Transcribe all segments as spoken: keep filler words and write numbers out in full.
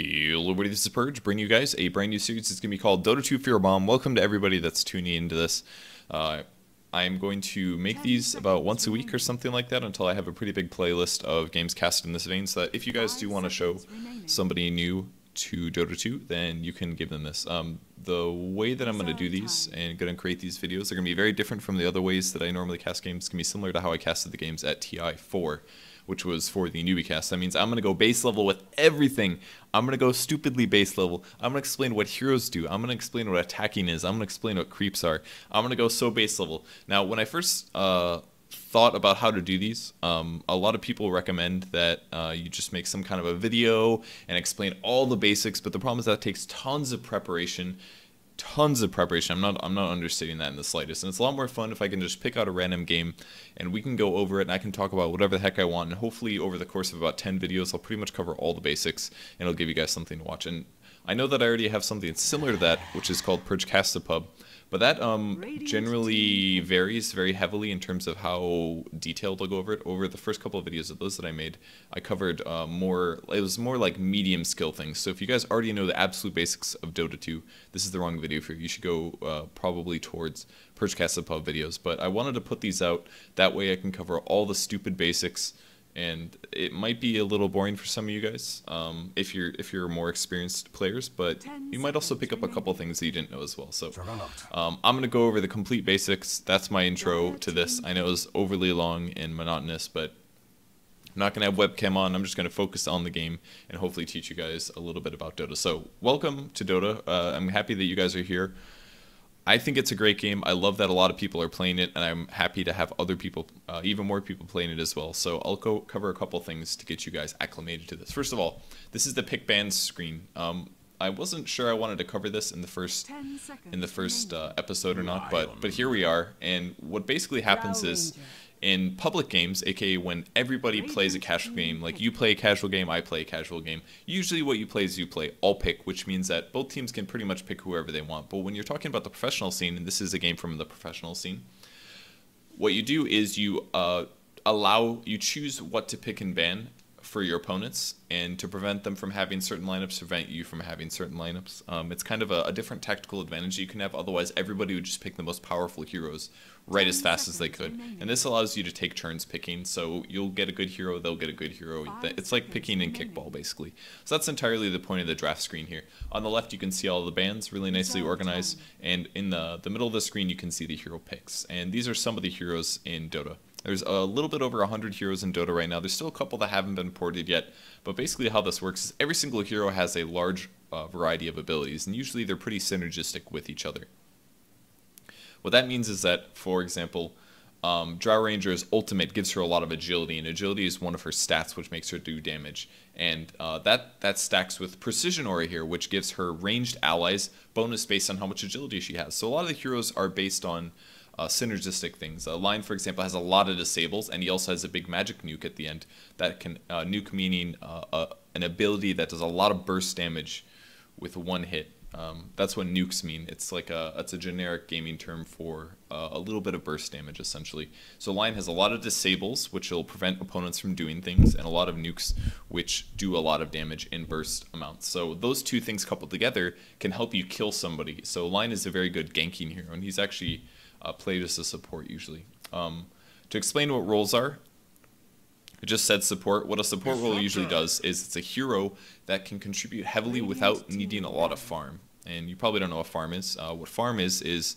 Hello everybody, this is Purge, bringing you guys a brand new series. It's going to be called Dota two Fear Bomb. Welcome to everybody that's tuning into this. Uh, I'm going to make these about once a week or something like that until I have a pretty big playlist of games cast in this vein, so that if you guys do want to show somebody new to Dota two, then you can give them this. Um, the way that I'm going to do these and going to create these videos, they're going to be very different from the other ways that I normally cast games. It's going to be similar to how I casted the games at T I four. Which was for the newbie cast. That means I'm going to go base level with everything. I'm going to go stupidly base level. I'm going to explain what heroes do. I'm going to explain what attacking is. I'm going to explain what creeps are. I'm going to go so base level. Now, when I first uh, thought about how to do these, um, a lot of people recommend that uh, you just make some kind of a video and explain all the basics, but the problem is that takes tons of preparation. Tons of preparation. I'm not I'm not understating that in the slightest. And it's a lot more fun if I can just pick out a random game and we can go over it and I can talk about whatever the heck I want. And hopefully over the course of about ten videos, I'll pretty much cover all the basics and it'll give you guys something to watch. And I know that I already have something similar to that, which is called Purge Cast the Pub. But that um, generally varies very heavily in terms of how detailed I'll go over it. Over the first couple of videos of those that I made, I covered uh, more, it was more like medium skill things. So if you guys already know the absolute basics of Dota two, this is the wrong video for you. You should go uh, probably towards Purge Cast the Pub videos. But I wanted to put these out, that way I can cover all the stupid basics. And it might be a little boring for some of you guys um, if you're if you're more experienced players, but you might also pick up a couple things that you didn't know as well. So um, I'm gonna go over the complete basics. That's my intro to this. I know it was overly long and monotonous, but I'm not gonna have webcam on. I'm just gonna focus on the game and hopefully teach you guys a little bit about Dota. So welcome to Dota. Uh, I'm happy that you guys are here. I think it's a great game. I love that a lot of people are playing it, and I'm happy to have other people, uh, even more people playing it as well. So I'll go cover a couple things to get you guys acclimated to this. First of all, this is the pick bans screen. Um, I wasn't sure I wanted to cover this in the first in the first uh, episode or not, but but here we are. And what basically happens is, in public games, aka when everybody plays a casual game, like you play a casual game, I play a casual game, usually what you play is you play all pick, which means that both teams can pretty much pick whoever they want. But when you're talking about the professional scene, and this is a game from the professional scene, what you do is you uh, allow, you choose what to pick and ban for your opponents, and to prevent them from having certain lineups, prevent you from having certain lineups. Um, it's kind of a, a different tactical advantage you can have, otherwise everybody would just pick the most powerful heroes right as fast as they could. And this allows you to take turns picking, so you'll get a good hero, they'll get a good hero. It's like picking in kickball, basically. So that's entirely the point of the draft screen here. On the left you can see all the bans, really nicely organized, and in the, the middle of the screen you can see the hero picks. And these are some of the heroes in Dota. There's a little bit over one hundred heroes in Dota right now. There's still a couple that haven't been ported yet, but basically how this works is every single hero has a large uh, variety of abilities, and usually they're pretty synergistic with each other. What that means is that, for example, um, Drow Ranger's ultimate gives her a lot of agility, and agility is one of her stats which makes her do damage. And uh, that, that stacks with Precision Aura here, which gives her ranged allies bonus based on how much agility she has. So a lot of the heroes are based on Uh, synergistic things. Uh, Lion, for example, has a lot of disables, and he also has a big magic nuke at the end. That can uh, nuke meaning uh, uh, an ability that does a lot of burst damage with one hit. Um, that's what nukes mean. It's like a it's a generic gaming term for uh, a little bit of burst damage, essentially. So Lion has a lot of disables, which will prevent opponents from doing things, and a lot of nukes, which do a lot of damage in burst amounts. So those two things coupled together can help you kill somebody. So Lion is a very good ganking hero, and he's actually Uh, played as a support usually. Um, to explain what roles are, it just said support. What a support role usually does is it's a hero that can contribute heavily without needing a lot of farm. And you probably don't know what farm is. Uh, what farm is, is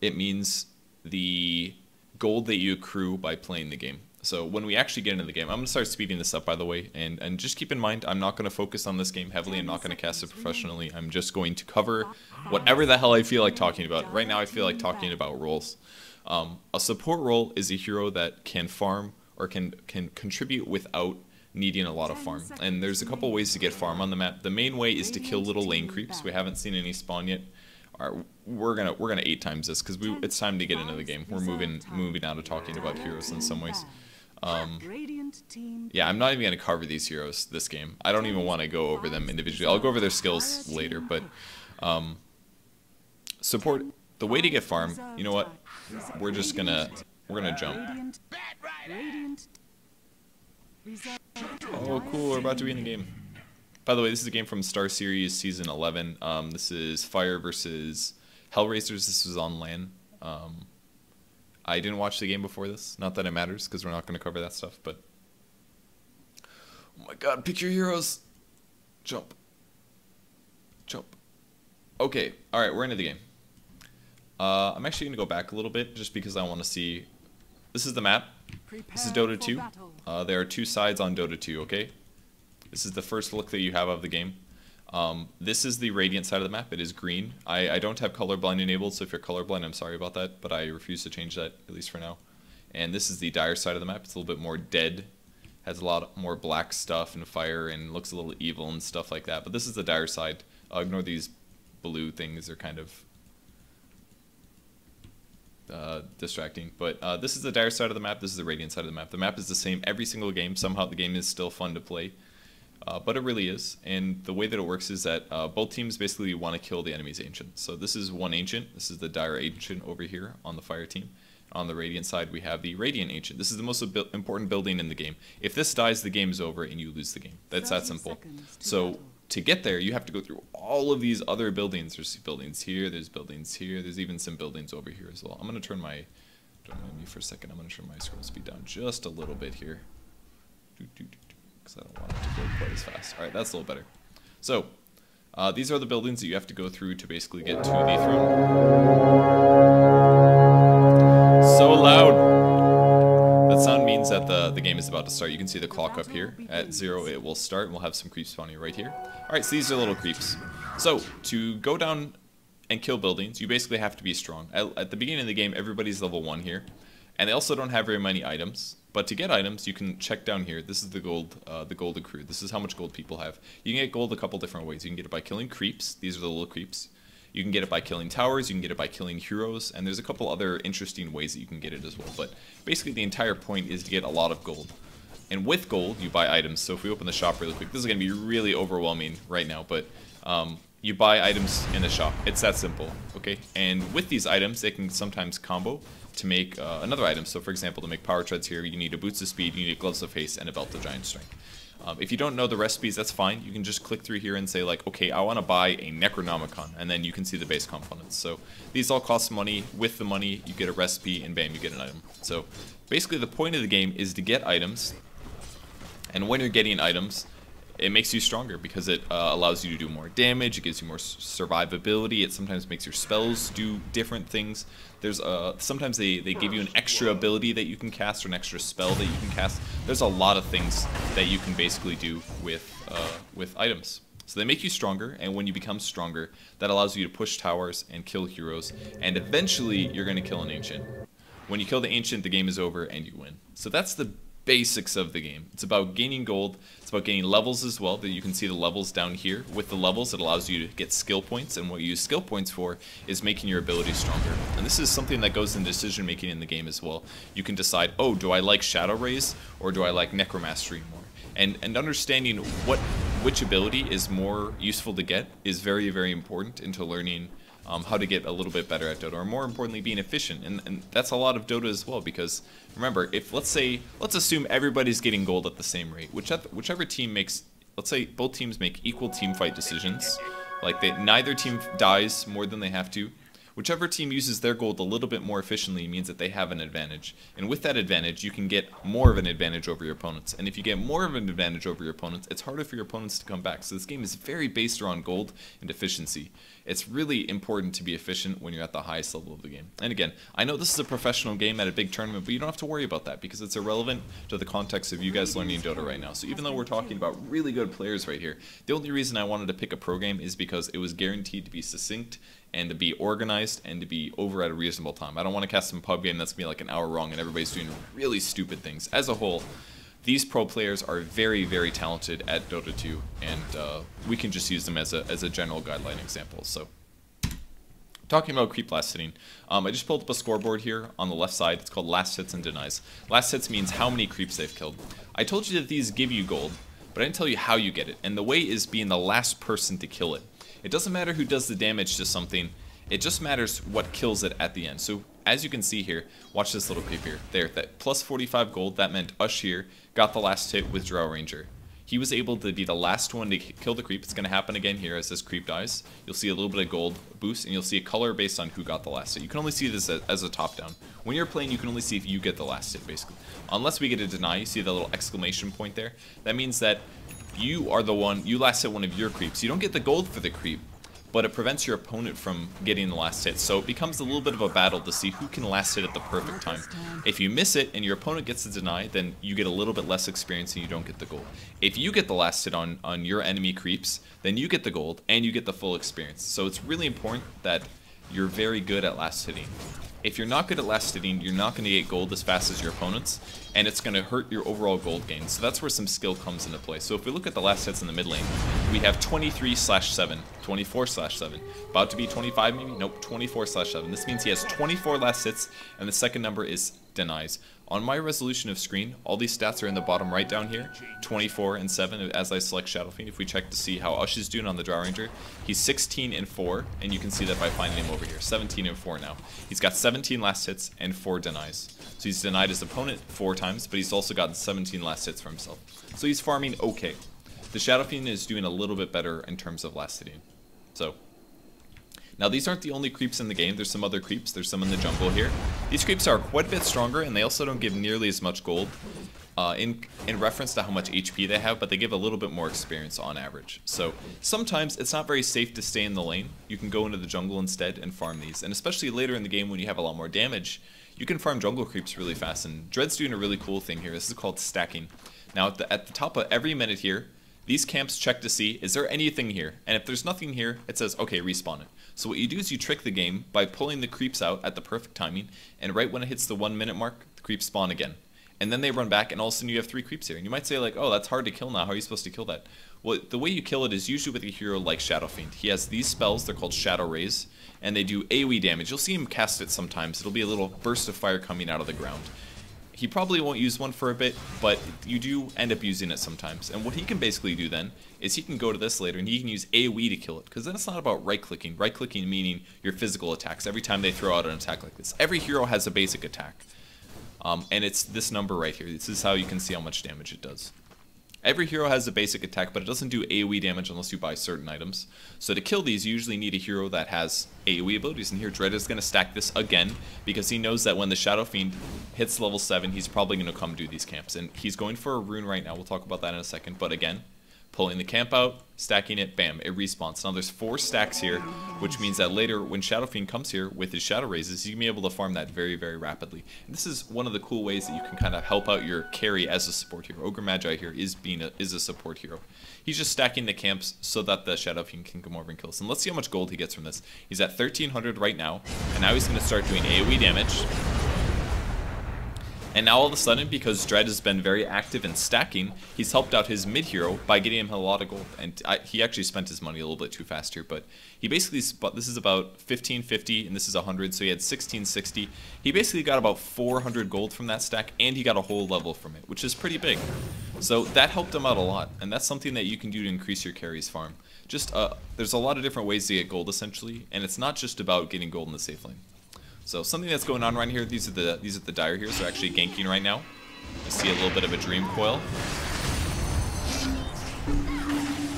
it means the gold that you accrue by playing the game. So when we actually get into the game, I'm going to start speeding this up, by the way, and, and just keep in mind, I'm not going to focus on this game heavily, I'm not going to cast it professionally, I'm just going to cover whatever the hell I feel like talking about. Right now I feel like talking about roles. Um, a support role is a hero that can farm, or can, can contribute without needing a lot of farm. And there's a couple ways to get farm on the map. The main way is to kill little lane creeps. We haven't seen any spawn yet. All right, we're gonna we're gonna eight times this because we it's time to get into the game. We're moving moving out of talking about heroes in some ways. Um, yeah, I'm not even gonna cover these heroes this game. I don't even want to go over them individually. I'll go over their skills later, but um, support the way to get farm. You know what? We're just gonna we're gonna jump. Oh, cool! We're about to be in the game. By the way, this is a game from Star Series Season eleven. Um, this is Fire versus Hellraisers. This was on LAN. Um, I didn't watch the game before this. Not that it matters, because we're not going to cover that stuff, but... Oh my god, pick your heroes! Jump. Jump. Okay, alright, we're into the game. Uh, I'm actually going to go back a little bit, just because I want to see... This is the map. This is Dota two. Uh, there are two sides on Dota two, okay? This is the first look that you have of the game. Um, this is the Radiant side of the map. It is green. I, I don't have colorblind enabled, so if you're colorblind, I'm sorry about that, but I refuse to change that, at least for now. And this is the Dire side of the map. It's a little bit more dead. Has a lot more black stuff and fire and looks a little evil and stuff like that. But this is the Dire side. Uh, ignore these blue things. They're kind of uh, distracting. But uh, this is the Dire side of the map. This is the Radiant side of the map. The map is the same every single game. Somehow the game is still fun to play. Uh, but it really is, and the way that it works is that uh, both teams basically want to kill the enemy's ancient. So this is one ancient. This is the Dire ancient over here on the Fire team. On the Radiant side, we have the Radiant ancient. This is the most important building in the game. If this dies, the game is over and you lose the game. That's that simple. To so battle. To get there, you have to go through all of these other buildings. There's buildings here. There's buildings here. There's even some buildings over here as well. I'm gonna turn my don't mind me for a second. I'm gonna turn my scroll speed down just a little bit here. Do, do, do. I don't want it to go quite as fast. Alright, that's a little better. So, uh, these are the buildings that you have to go through to basically get to the throne. So loud! That sound means that the, the game is about to start. You can see the clock up here. At zero it will start, and we'll have some creeps spawning right here. Alright, so these are little creeps. So, to go down and kill buildings, you basically have to be strong. At, at the beginning of the game, everybody's level one here. And they also don't have very many items. But to get items, you can check down here. This is the gold, uh, the gold accrued. This is how much gold people have. You can get gold a couple different ways. You can get it by killing creeps. These are the little creeps. You can get it by killing towers. You can get it by killing heroes. And there's a couple other interesting ways that you can get it as well. But basically the entire point is to get a lot of gold. And with gold, you buy items. So if we open the shop really quick, this is going to be really overwhelming right now. But um, you buy items in the shop. It's that simple. Okay. And with these items, they can sometimes combo to make uh, another item. So for example, to make power treads here, you need a boots of speed, you need a gloves of haste, and a belt of giant strength. Um, if you don't know the recipes, that's fine. You can just click through here and say like, okay, I want to buy a Necronomicon, and then you can see the base components. So these all cost money. With the money, you get a recipe, and bam, you get an item. So basically the point of the game is to get items, and when you're getting items, it makes you stronger because it uh, allows you to do more damage, it gives you more survivability, it sometimes makes your spells do different things. There's uh, sometimes they, they give you an extra ability that you can cast or an extra spell that you can cast. There's a lot of things that you can basically do with, uh, with items. So they make you stronger, and when you become stronger, that allows you to push towers and kill heroes, and eventually you're going to kill an ancient. When you kill the ancient, the game is over and you win. So that's the basics of the game. It's about gaining gold, it's about gaining levels as well, that you can see the levels down here. With the levels, it allows you to get skill points, and what you use skill points for is making your ability stronger. And this is something that goes in decision making in the game as well. You can decide, oh, do I like Shadowraze or do I like Necromastery more? And and understanding what which ability is more useful to get is very, very important into learning Um, how to get a little bit better at Dota, or more importantly, being efficient. And, and that's a lot of Dota as well, because remember, if let's say, let's assume everybody's getting gold at the same rate, whichever, whichever team makes, let's say both teams make equal team fight decisions, like they, neither team dies more than they have to. Whichever team uses their gold a little bit more efficiently means that they have an advantage. And with that advantage, you can get more of an advantage over your opponents. And if you get more of an advantage over your opponents, it's harder for your opponents to come back. So this game is very based around gold and efficiency. It's really important to be efficient when you're at the highest level of the game. And again, I know this is a professional game at a big tournament, but you don't have to worry about that because it's irrelevant to the context of you guys learning Dota right now. So even though we're talking about really good players right here, the only reason I wanted to pick a pro game is because it was guaranteed to be succinct and to be organized and to be over at a reasonable time. I don't want to cast some pub game that's gonna be like an hour long and everybody's doing really stupid things. As a whole, these pro players are very, very talented at Dota two, and uh, we can just use them as a, as a general guideline example. So, talking about creep last hitting, um, I just pulled up a scoreboard here on the left side. It's called last hits and denies. Last hits means how many creeps they've killed. I told you that these give you gold, but I didn't tell you how you get it, and the way is being the last person to kill it. It doesn't matter who does the damage to something, it just matters what kills it at the end. So, as you can see here, watch this little creep here. There, that plus forty-five gold, that meant Ush here got the last hit with Drow Ranger. He was able to be the last one to kill the creep. It's going to happen again here as this creep dies. You'll see a little bit of gold boost, and you'll see a color based on who got the last hit. You can only see this as a top-down. When you're playing, you can only see if you get the last hit, basically. Unless we get a deny, you see the little exclamation point there. That means that you are the one, you last hit one of your creeps. You don't get the gold for the creep, but it prevents your opponent from getting the last hit. So it becomes a little bit of a battle to see who can last hit at the perfect time. If you miss it and your opponent gets to deny, then you get a little bit less experience and you don't get the gold. If you get the last hit on, on your enemy creeps, then you get the gold and you get the full experience. So it's really important that you're very good at last hitting. If you're not good at last hitting, you're not going to get gold as fast as your opponents, and it's going to hurt your overall gold gain. So that's where some skill comes into play. So if we look at the last hits in the mid lane, we have twenty-three slash seven, twenty-four slash seven, about to be twenty-five maybe? Nope, twenty-four slash seven. This means he has twenty-four last hits, and the second number is denies. On my resolution of screen, all these stats are in the bottom right down here, twenty-four and seven as I select Shadow Fiend. If we check to see how Ush is doing on the Drow Ranger, he's sixteen and four, and you can see that by finding him over here, seventeen and four now. He's got seventeen last hits and four denies. So he's denied his opponent four times, but he's also gotten seventeen last hits for himself. So he's farming okay. The Shadow Fiend is doing a little bit better in terms of last hitting. So. Now these aren't the only creeps in the game, there's some other creeps, there's some in the jungle here. These creeps are quite a bit stronger and they also don't give nearly as much gold uh, in, in reference to how much H P they have, but they give a little bit more experience on average. So sometimes it's not very safe to stay in the lane, you can go into the jungle instead and farm these, and especially later in the game when you have a lot more damage, you can farm jungle creeps really fast, and Dread's doing a really cool thing here, this is called stacking. Now at the, at the top of every minute here, these camps check to see, is there anything here? And if there's nothing here, it says, okay, respawn it. So what you do is you trick the game by pulling the creeps out at the perfect timing, and right when it hits the one minute mark, the creeps spawn again. And then they run back, and all of a sudden you have three creeps here. And you might say like, oh, that's hard to kill now, how are you supposed to kill that? Well, the way you kill it is usually with a hero like Shadow Fiend. He has these spells, they're called Shadowraze, and they do AoE damage. You'll see him cast it sometimes, it'll be a little burst of fire coming out of the ground. He probably won't use one for a bit, but you do end up using it sometimes. And what he can basically do then is he can go to this later and he can use AoE to kill it, because then it's not about right-clicking. Right-clicking meaning your physical attacks every time they throw out an attack like this. Every hero has a basic attack, um, and it's this number right here. This is how you can see how much damage it does. Every hero has a basic attack, but it doesn't do AoE damage unless you buy certain items. So to kill these, you usually need a hero that has AoE abilities, and here Dredd is going to stack this again, because he knows that when the Shadow Fiend hits level seven, he's probably going to come do these camps, and he's going for a rune right now, we'll talk about that in a second, but again, pulling the camp out, stacking it, bam, it respawns. Now there's four stacks here, which means that later when Shadow Fiend comes here with his Shadow Razes, you can be able to farm that very, very rapidly. And this is one of the cool ways that you can kind of help out your carry as a support hero. Ogre Magi here is being a, is a support hero. He's just stacking the camps so that the Shadow Fiend can come over and kill us. And let's see how much gold he gets from this. He's at thirteen hundred right now, and now he's going to start doing AoE damage. And now all of a sudden, because Dredd has been very active in stacking, he's helped out his mid hero by getting him a lot of gold. And I, he actually spent his money a little bit too fast here, but he basically, this is about fifteen fifty and this is one hundred, so he had sixteen sixty. He basically got about four hundred gold from that stack, and he got a whole level from it, which is pretty big. So that helped him out a lot, and that's something that you can do to increase your carries farm. Just uh, there's a lot of different ways to get gold essentially, and it's not just about getting gold in the safe lane. So something that's going on right here, these are the these are the Dire here, so they're actually ganking right now. I see a little bit of a Dream Coil.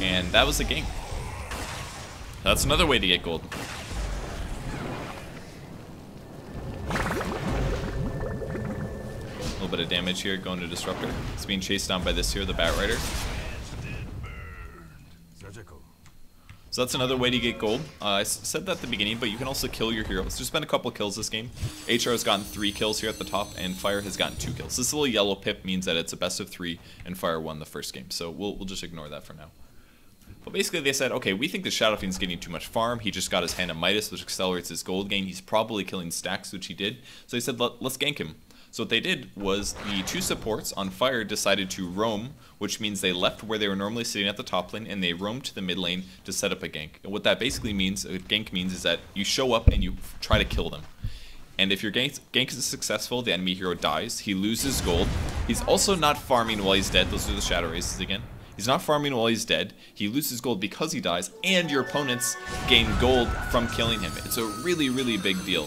And that was the gank. That's another way to get gold. A little bit of damage here going to Disruptor. It's being chased down by this here, the Batrider. So that's another way to get gold. Uh, I said that at the beginning, but you can also kill your heroes. There's been a couple kills this game. H R has gotten three kills here at the top, and Fire has gotten two kills. This little yellow pip means that it's a best of three, and Fire won the first game. So we'll, we'll just ignore that for now. But basically they said, okay, we think the Shadow Fiend's getting too much farm. He just got his hand of Midas, which accelerates his gold gain. He's probably killing stacks, which he did. So they said, Let, let's gank him. So what they did was the two supports on Fire decided to roam, which means they left where they were normally sitting at the top lane and they roamed to the mid lane to set up a gank. And what that basically means, a gank means, is that you show up and you try to kill them. And if your gank, gank is successful, the enemy hero dies, he loses gold. He's also not farming while he's dead, those are the Shadow Races again. He's not farming while he's dead, he loses gold because he dies, and your opponents gain gold from killing him. It's a really, really big deal.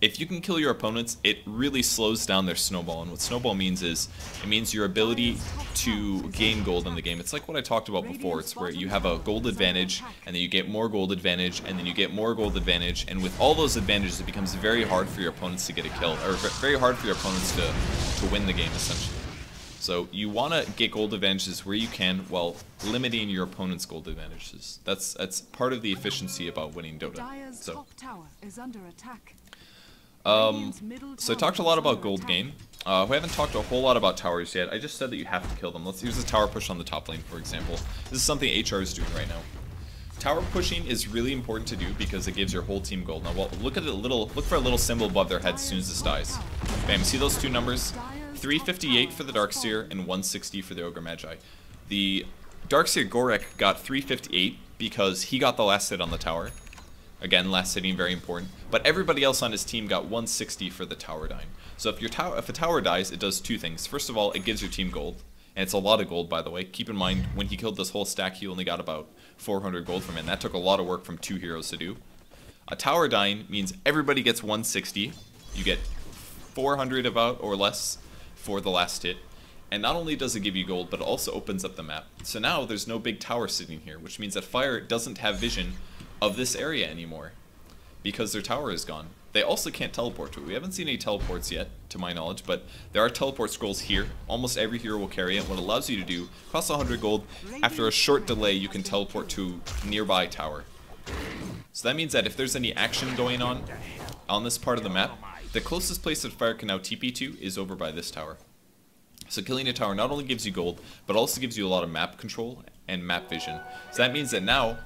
if you can kill your opponents, it really slows down their snowball. And what snowball means is, it means your ability to gain gold in the game. It's like what I talked about before. It's where you have a gold advantage, and then you get more gold advantage, and then you get more gold advantage. And with all those advantages, it becomes very hard for your opponents to get a kill, or very hard for your opponents to, to win the game, essentially. So you want to get gold advantages where you can while limiting your opponent's gold advantages. That's, that's part of the efficiency about winning Dota. So. Um, so I talked a lot about gold game. Uh, we haven't talked a whole lot about towers yet. I just said that you have to kill them. Let's use a tower push on the top lane, for example. This is something H R is doing right now. Tower pushing is really important to do because it gives your whole team gold. Now, well, look at the little, look for a little symbol above their head as soon as this dies. Bam! See those two numbers? three fifty-eight for the Dark Seer and one sixty for the Ogre Magi. The Dark Seer Gorek got three fifty-eight because he got the last hit on the tower. Again, last hitting, very important. But everybody else on his team got one sixty for the tower dying. So if your tower, if a tower dies, it does two things. First of all, it gives your team gold. And it's a lot of gold, by the way. Keep in mind, when he killed this whole stack, he only got about four hundred gold from it. And that took a lot of work from two heroes to do. A tower dying means everybody gets one sixty. You get four hundred about or less for the last hit. And not only does it give you gold, but it also opens up the map. So now there's no big tower sitting here, which means that Fire doesn't have vision of this area anymore because their tower is gone. They also can't teleport to it. We haven't seen any teleports yet, to my knowledge, but there are teleport scrolls here. Almost every hero will carry it. What it allows you to do, costs one hundred gold. After a short delay, you can teleport to nearby tower. So that means that if there's any action going on on this part of the map, the closest place that Fire can now T P to is over by this tower. So killing a tower not only gives you gold, but also gives you a lot of map control and map vision. So that means that now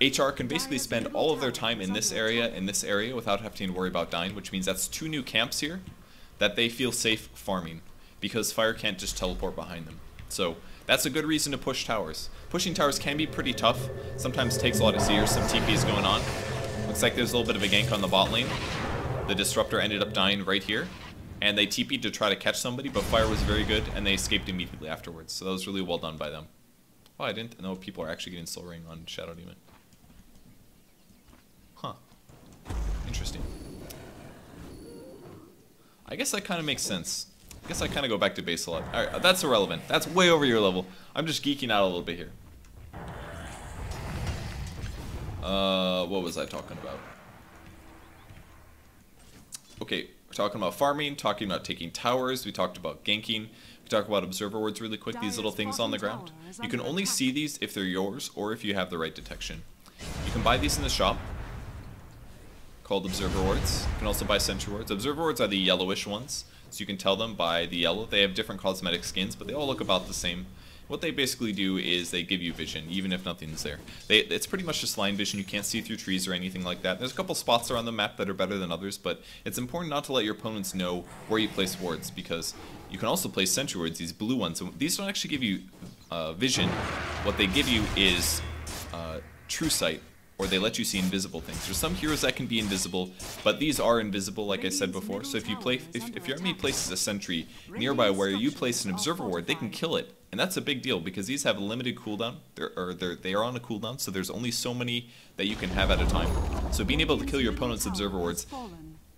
H R can basically spend all of their time in this area, in this area, without having to worry about dying, which means that's two new camps here that they feel safe farming, because Fire can't just teleport behind them. So that's a good reason to push towers. Pushing towers can be pretty tough, sometimes takes a lot of seers, some T Ps going on. Looks like there's a little bit of a gank on the bot lane. The Disruptor ended up dying right here, and they T P'd to try to catch somebody, but Fire was very good, and they escaped immediately afterwards, so that was really well done by them. Oh, I didn't know people are actually getting Soul Ring on Shadow Demon. Huh. Interesting. I guess that kind of makes sense. I guess I kind of go back to base a lot. Alright, that's irrelevant. That's way over your level. I'm just geeking out a little bit here. Uh, what was I talking about? Okay, we're talking about farming, talking about taking towers, we talked about ganking, we talked about observer wards really quick, these little things on the ground. You can only see these if they're yours or if you have the right detection. You can buy these in the shop, called observer wards. You can also buy sentry wards. Observer wards are the yellowish ones, so you can tell them by the yellow. They have different cosmetic skins, but they all look about the same. What they basically do is they give you vision, even if nothing's there. They, it's pretty much just line vision. You can't see through trees or anything like that. There's a couple spots around the map that are better than others, but it's important not to let your opponents know where you place wards, because you can also place sentry wards, these blue ones. So these don't actually give you uh, vision. What they give you is uh, true sight, or they let you see invisible things. There's some heroes that can be invisible, but these are invisible, like I said before. So if you play, if, if your enemy places a sentry nearby where you place an observer ward, they can kill it. And that's a big deal, because these have a limited cooldown, they're, or they're, they are on a cooldown, so there's only so many that you can have at a time. So being able to kill your opponent's observer wards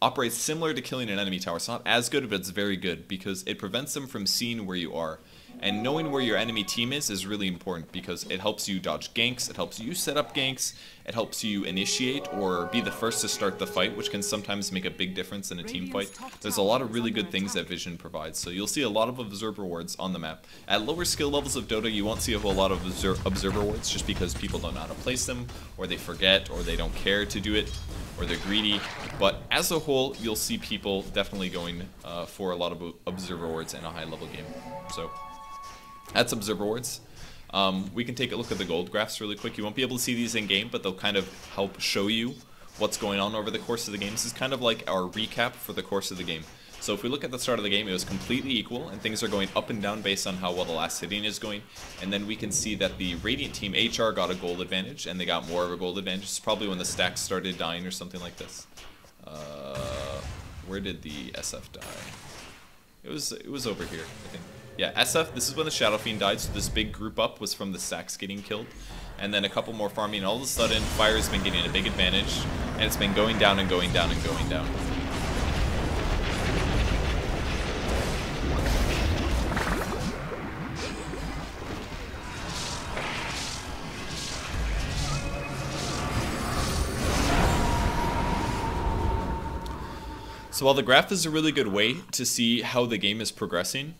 operates similar to killing an enemy tower. It's not as good, but it's very good, because it prevents them from seeing where you are. And knowing where your enemy team is is really important, because it helps you dodge ganks, it helps you set up ganks, it helps you initiate or be the first to start the fight, which can sometimes make a big difference in a team fight. There's a lot of really good things that vision provides, so you'll see a lot of observer wards on the map. At lower skill levels of Dota, you won't see a whole lot of observer wards, just because people don't know how to place them, or they forget, or they don't care to do it, or they're greedy. But as a whole, you'll see people definitely going uh, for a lot of observer wards in a high level game. So that's observer wards. Um, we can take a look at the gold graphs really quick. You won't be able to see these in game, but they'll kind of help show you what's going on over the course of the game. This is kind of like our recap for the course of the game. So if we look at the start of the game, it was completely equal, and things are going up and down based on how well the last hitting is going. And then we can see that the Radiant team, H R, got a gold advantage, and they got more of a gold advantage. It's probably when the stacks started dying or something like this. Uh, where did the S F die? It was, it was over here, I think. Yeah, S F, this is when the Shadow Fiend died, so this big group up was from the stacks getting killed. And then a couple more farming, and all of a sudden, Fire's been getting a big advantage, and it's been going down and going down and going down. So while the graph is a really good way to see how the game is progressing,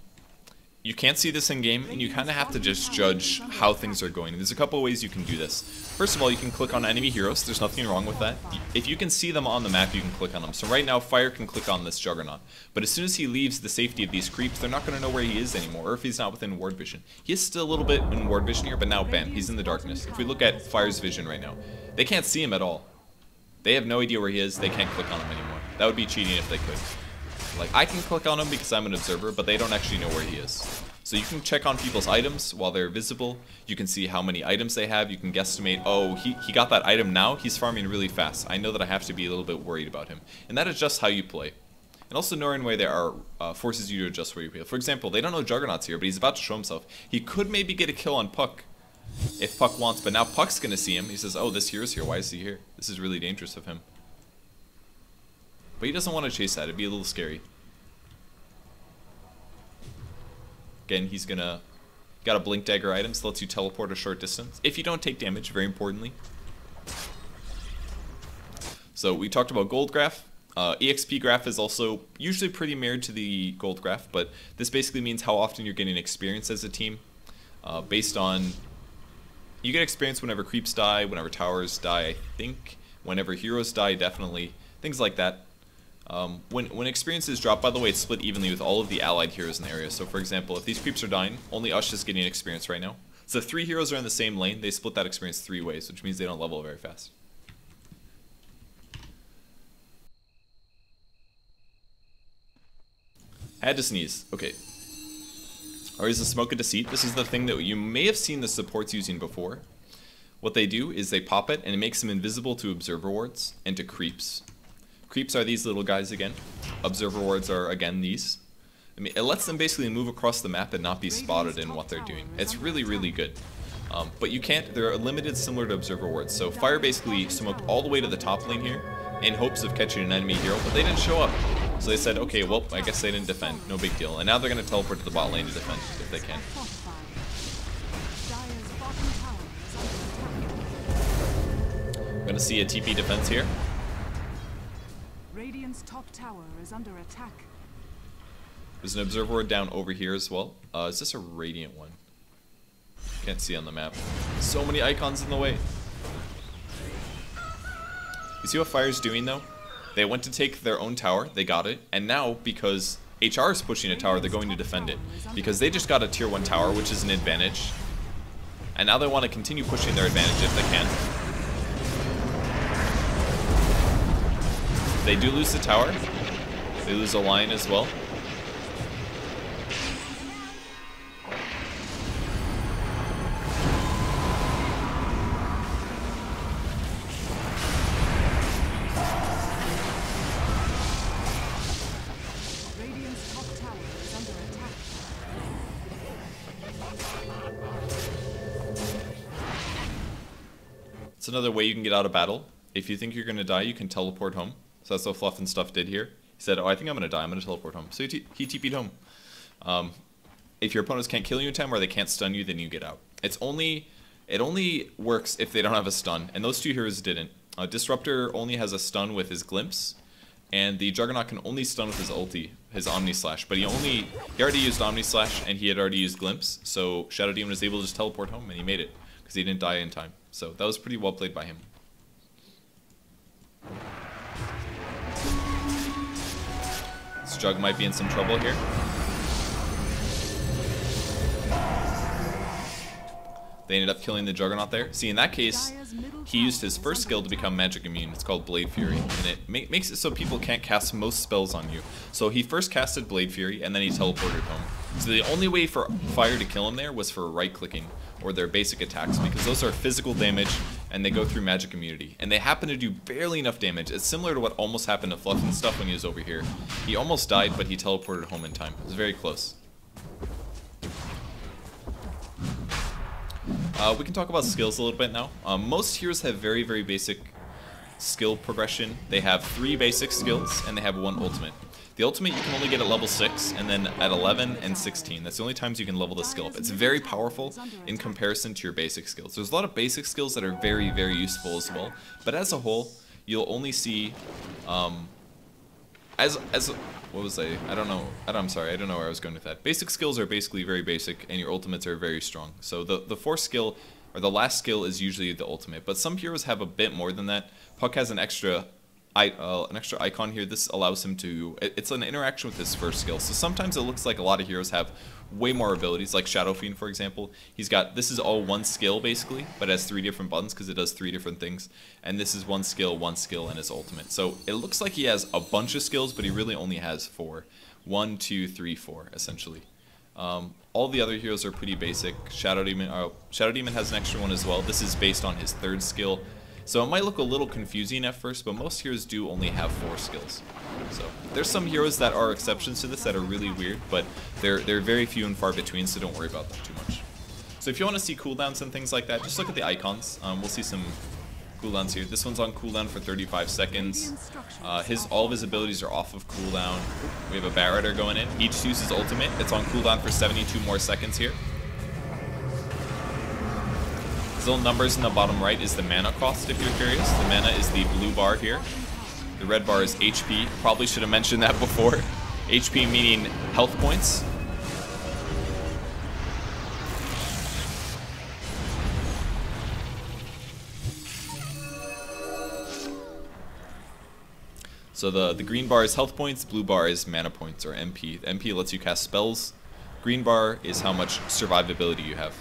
you can't see this in game, and you kind of have to just judge how things are going. And there's a couple of ways you can do this. First of all, you can click on enemy heroes. There's nothing wrong with that. If you can see them on the map, you can click on them. So right now, Fire can click on this Juggernaut. But as soon as he leaves the safety of these creeps, they're not going to know where he is anymore, or if he's not within ward vision. He is still a little bit in ward vision here, but now, bam, he's in the darkness. If we look at Fire's vision right now, they can't see him at all. They have no idea where he is. They can't click on him anymore. That would be cheating if they could. Like, I can click on him because I'm an observer, but they don't actually know where he is. So you can check on people's items while they're visible. You can see how many items they have. You can guesstimate, oh, he, he got that item now. He's farming really fast. I know that I have to be a little bit worried about him. And that adjusts how you play. And also knowing where they are uh, forces you to adjust where you play. For example, they don't know Juggernaut's here, but he's about to show himself. He could maybe get a kill on Puck if Puck wants, but now Puck's going to see him. He says, oh, this hero's here. Why is he here? This is really dangerous of him. But he doesn't want to chase that. It'd be a little scary. Again, he's gonna... Got a Blink Dagger item, so lets you teleport a short distance. If you don't take damage, very importantly. So, we talked about gold graph. Uh, E X P graph is also usually pretty mirrored to the gold graph, but this basically means how often you're getting experience as a team. Uh, based on... You get experience whenever creeps die, whenever towers die, I think. Whenever heroes die, definitely. Things like that. Um, when, when experience is dropped, by the way, it's split evenly with all of the allied heroes in the area. So for example, if these creeps are dying, only Ush is getting experience right now. So if three heroes are in the same lane, they split that experience three ways, which means they don't level very fast. I had to sneeze. Okay. Or is the Smoke of Deceit? This is the thing that you may have seen the supports using before. What they do is they pop it, and it makes them invisible to Observer Wards and to creeps. Creeps are these little guys again. Observer wards are again these. I mean, it lets them basically move across the map and not be spotted in what they're doing. It's really, really good. Um, but you can't, they're limited similar to observer wards. So Fire basically smoked all the way to the top lane here in hopes of catching an enemy hero, but they didn't show up. So they said, okay, well, I guess they didn't defend. No big deal. And now they're going to teleport to the bot lane to defend if they can. I'm going to see a T P defense here. Radiant's top tower is under attack. There's an observer ward down over here as well. Uh, is this a Radiant one? Can't see on the map. So many icons in the way. You see what Fire's doing though? They went to take their own tower, they got it, and now because H R is pushing a tower, they're going to defend it. Because they just got a tier one tower, which is an advantage. And now they want to continue pushing their advantage if they can. They do lose the tower. They lose a Lion as well. Radiant's top tower is under attack. It's another way you can get out of battle. If you think you're going to die, you can teleport home. So that's what Fluff and Stuff did here. He said, oh, I think I'm going to die. I'm going to teleport home. So he, t he T P'd home. Um, if your opponents can't kill you in time or they can't stun you, then you get out. It's only, it only works if they don't have a stun. And those two heroes didn't. Uh, Disruptor only has a stun with his Glimpse. And the Juggernaut can only stun with his ulti, his Omni Slash. But he only, he already used Omni Slash and he had already used Glimpse. So Shadow Demon was able to just teleport home and he made it. Because he didn't die in time. So that was pretty well played by him. This Jug might be in some trouble here. They ended up killing the Juggernaut there. See, in that case, he used his first skill to become magic immune. It's called Blade Fury, and it ma makes it so people can't cast most spells on you. So he first casted Blade Fury, and then he teleported home. So the only way for Fire to kill him there was for right-clicking, or their basic attacks, because those are physical damage, and they go through magic immunity. And they happen to do barely enough damage. It's similar to what almost happened to Fluff and Stuff when he was over here. He almost died, but he teleported home in time. It was very close. Uh, we can talk about skills a little bit now. Um, most heroes have very, very basic skill progression. They have three basic skills, and they have one ultimate. The ultimate you can only get at level six, and then at eleven and sixteen. That's the only times you can level the skill up. It's very powerful in comparison to your basic skills. There's a lot of basic skills that are very, very useful as well. But as a whole, you'll only see... Um, as as what was I? I don't know. I don't, I'm sorry. I don't know where I was going with that. Basic skills are basically very basic, and your ultimates are very strong. So the the fourth skill or the last skill is usually the ultimate, but some heroes have a bit more than that. Puck has an extra. I, uh, an extra icon here. This allows him to, it, it's an interaction with his first skill, so sometimes it looks like a lot of heroes have way more abilities, like Shadow Fiend for example. He's got, this is all one skill basically, but it has three different buttons because it does three different things, and this is one skill, one skill, and his ultimate. So it looks like he has a bunch of skills, but he really only has four. One, two, three, four, essentially. Um, all the other heroes are pretty basic. Shadow Demon, uh, Shadow Demon has an extra one as well. This is based on his third skill. So it might look a little confusing at first, but most heroes do only have four skills. So there's some heroes that are exceptions to this that are really weird, but they're, they're very few and far between, so don't worry about them too much. So if you want to see cooldowns and things like that, just look at the icons. Um, we'll see some cooldowns here. This one's on cooldown for thirty-five seconds. Uh, his all of his abilities are off of cooldown. We have a Batrider going in. He chooses ultimate. It's on cooldown for seventy-two more seconds here. Still numbers in the bottom right is the mana cost, if you're curious. The mana is the blue bar here. The red bar is H P. Probably should have mentioned that before. H P meaning health points. So the, the green bar is health points, blue bar is mana points, or M P. The M P lets you cast spells. Green bar is how much survivability you have.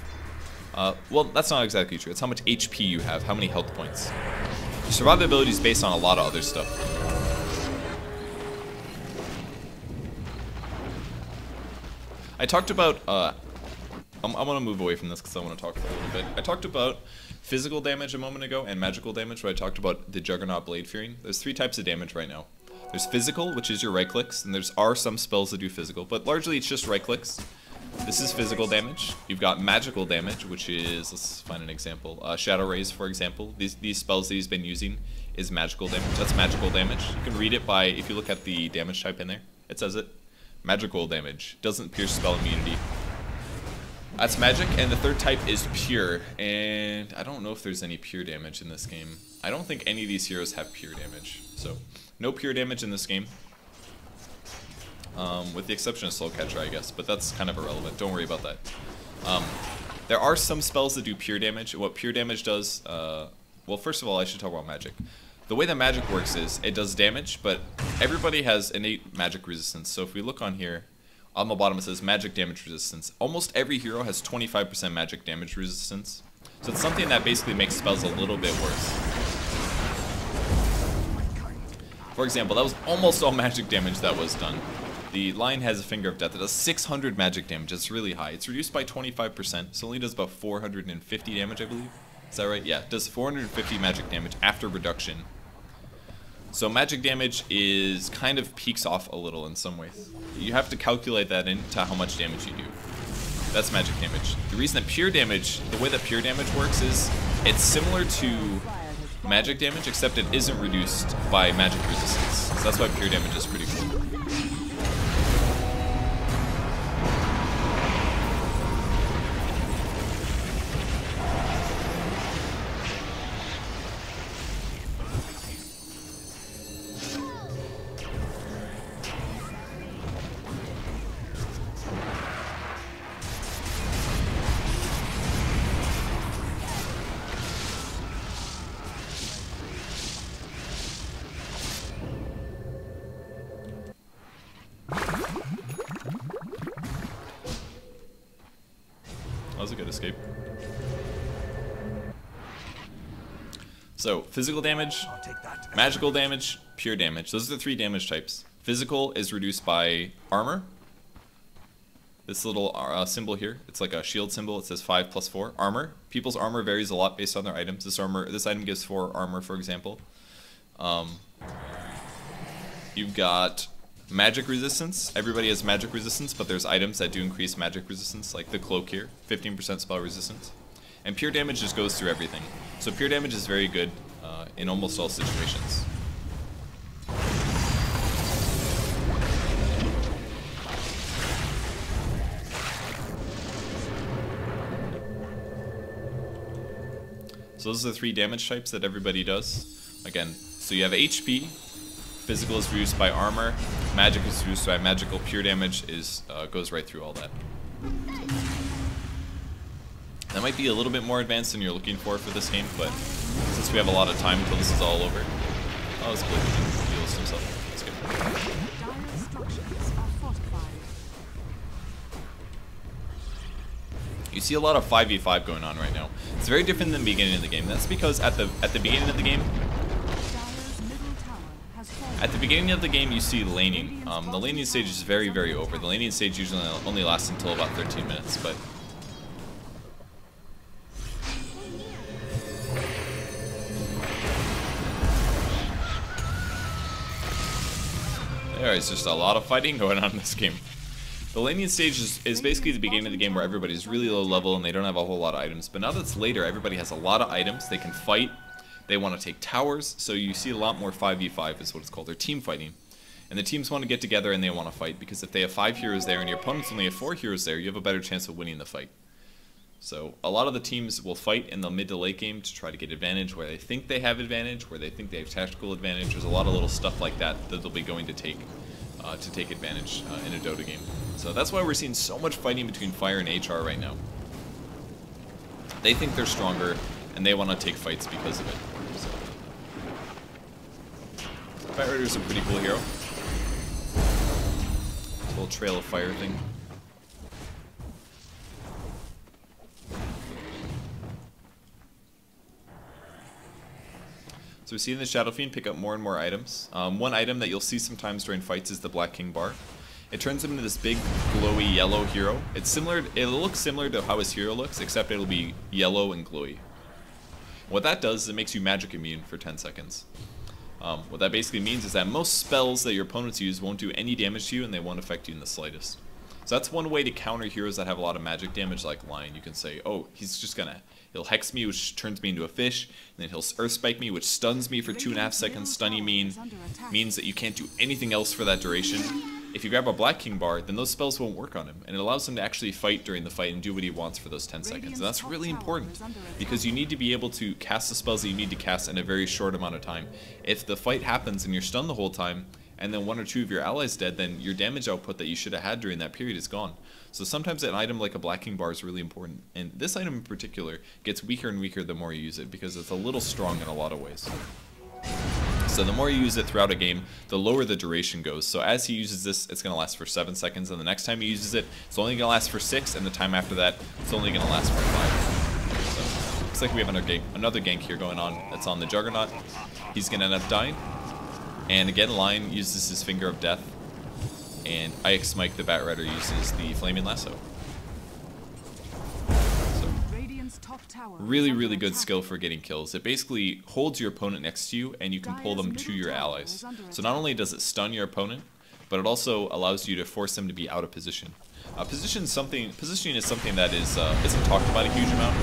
Uh, well, that's not exactly true. It's how much H P you have, how many health points. Survivability is based on a lot of other stuff. I talked about, uh, I'm, I want to move away from this because I want to talk for a little bit. I talked about physical damage a moment ago and magical damage, where I talked about the Juggernaut Blade Fury. There's three types of damage right now. There's physical, which is your right clicks, and there's are some spells that do physical, but largely it's just right clicks. This is physical damage. You've got magical damage, which is, let's find an example. Uh, Shadowraze, for example. These, these spells that he's been using is magical damage. That's magical damage. You can read it by, if you look at the damage type in there, it says it. Magical damage. Doesn't pierce spell immunity. That's magic. And the third type is pure. And I don't know if there's any pure damage in this game. I don't think any of these heroes have pure damage. So, no pure damage in this game. Um, with the exception of Soul Catcher, I guess, but that's kind of irrelevant. Don't worry about that. Um, there are some spells that do pure damage. What pure damage does, uh, well, first of all, I should talk about magic. The way that magic works is it does damage, but everybody has innate magic resistance. So if we look on here, on the bottom it says magic damage resistance. Almost every hero has twenty-five percent magic damage resistance. So it's something that basically makes spells a little bit worse. For example, that was almost all magic damage that was done. The Lion has a Finger of Death. It does six hundred magic damage. It's really high. It's reduced by twenty-five percent, so it only does about four hundred fifty damage, I believe. Is that right? Yeah, it does four hundred fifty magic damage after reduction. So magic damage is kind of peaks off a little in some ways. You have to calculate that into how much damage you do. That's magic damage. The reason that pure damage, the way that pure damage works is it's similar to magic damage, except it isn't reduced by magic resistance. So that's why pure damage is pretty cool. So, physical damage, magical damage, pure damage. Those are the three damage types. Physical is reduced by armor. This little uh, symbol here, it's like a shield symbol. It says five plus four. Armor. People's armor varies a lot based on their items. This armor, this item gives four armor, for example. Um, you've got magic resistance. Everybody has magic resistance, but there's items that do increase magic resistance, like the cloak here, fifteen percent spell resistance. And pure damage just goes through everything. So pure damage is very good uh, in almost all situations. So those are the three damage types that everybody does. Again, so you have H P, Physical is reduced by armor. Magic is reduced by magical. Pure damage is uh, goes right through all that. That might be a little bit more advanced than you're looking for for this game, but since we have a lot of time until this is all over. Oh, it's good. He heals himself. That's good. Dire structures are fortified. You see a lot of five v five going on right now. It's very different than the beginning of the game. That's because at the at the beginning of the game, At the beginning of the game, you see laning. Um, the laning stage is very, very over. The laning stage usually only lasts until about thirteen minutes, but... There is just a lot of fighting going on in this game. The laning stage is, is basically the beginning of the game where everybody's really low level and they don't have a whole lot of items. But now that's later, everybody has a lot of items. They can fight. They want to take towers, so you see a lot more five v five is what it's called. They're team fighting. And the teams want to get together and they want to fight, because if they have five heroes there and your opponents only have four heroes there, you have a better chance of winning the fight. So a lot of the teams will fight in the mid to late game to try to get advantage where they think they have advantage, where they think they have tactical advantage. There's a lot of little stuff like that that they'll be going to take uh, to take advantage uh, in a Dota game. So that's why we're seeing so much fighting between Fire and H R right now. They think they're stronger and they want to take fights because of it. Batrider's a pretty cool hero. This little trail of fire thing. So we're seeing the Shadow Fiend pick up more and more items. Um, one item that you'll see sometimes during fights is the Black King Bar. It turns him into this big, glowy, yellow hero. It's similar. It'll look similar to how his hero looks, except it'll be yellow and glowy. What that does is it makes you magic immune for ten seconds. Um, what that basically means is that most spells that your opponents use won't do any damage to you and they won't affect you in the slightest. So that's one way to counter heroes that have a lot of magic damage, like Lion. You can say, oh, he's just gonna, he'll hex me, which turns me into a fish, and then he'll earth spike me, which stuns me for two and a half seconds. Stunning mean, means that you can't do anything else for that duration. If you grab a Black King Bar, then those spells won't work on him, and it allows him to actually fight during the fight and do what he wants for those ten seconds. And that's really important, because you need to be able to cast the spells that you need to cast in a very short amount of time. If the fight happens and you're stunned the whole time, and then one or two of your allies dead, then your damage output that you should have had during that period is gone. So sometimes an item like a Black King Bar is really important, and this item in particular gets weaker and weaker the more you use it, because it's a little strong in a lot of ways. So the more you use it throughout a game, the lower the duration goes. So as he uses this, it's going to last for seven seconds, and the next time he uses it, it's only going to last for six, and the time after that, it's only going to last for five. So, looks like we have another gank, another gank here going on. That's on the Juggernaut. He's going to end up dying. And again, Lion uses his Finger of Death, and iXmike the Batrider uses the Flaming Lasso. Really, really good skill for getting kills. It basically holds your opponent next to you, and you can pull them to your allies. So not only does it stun your opponent, but it also allows you to force them to be out of position. Uh, position something, positioning is something that is, uh, isn't talked about a huge amount,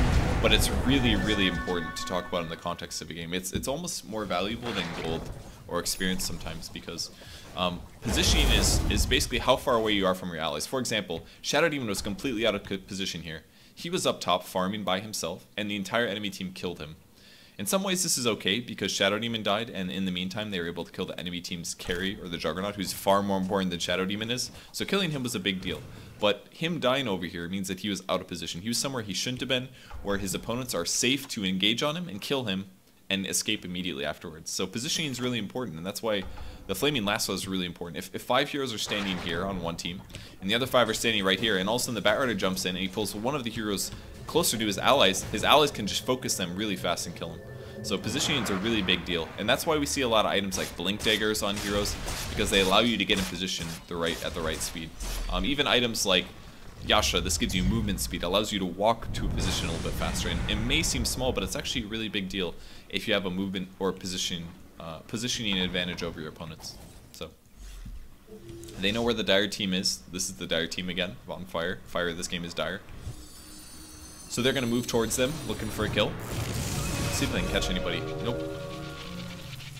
but it's really, really important to talk about in the context of a game. It's, it's almost more valuable than gold or experience sometimes, because um, positioning is, is basically how far away you are from your allies. For example, Shadow Demon was completely out of position here. He was up top farming by himself, and the entire enemy team killed him. In some ways this is okay, because Shadow Demon died, and in the meantime they were able to kill the enemy team's carry, or the Juggernaut, who's far more important than Shadow Demon is, so killing him was a big deal. But him dying over here means that he was out of position. He was somewhere he shouldn't have been, where his opponents are safe to engage on him and kill him, and escape immediately afterwards. So positioning is really important, and that's why the Flaming Lasso is really important. If, if five heroes are standing here on one team, and the other five are standing right here, and all of a sudden the Batrider jumps in and he pulls one of the heroes closer to his allies, his allies can just focus them really fast and kill him. So positioning is a really big deal, and that's why we see a lot of items like Blink Daggers on heroes, because they allow you to get in position the right at the right speed. Um, even items like Yasha, this gives you movement speed, allows you to walk to a position a little bit faster, and it may seem small, but it's actually a really big deal if you have a movement or position uh, positioning advantage over your opponents. So they know where the Dire team is. This is the Dire team again, on Fire. Fire, this game is Dire. So they're going to move towards them, looking for a kill. Let's see if they can catch anybody. Nope.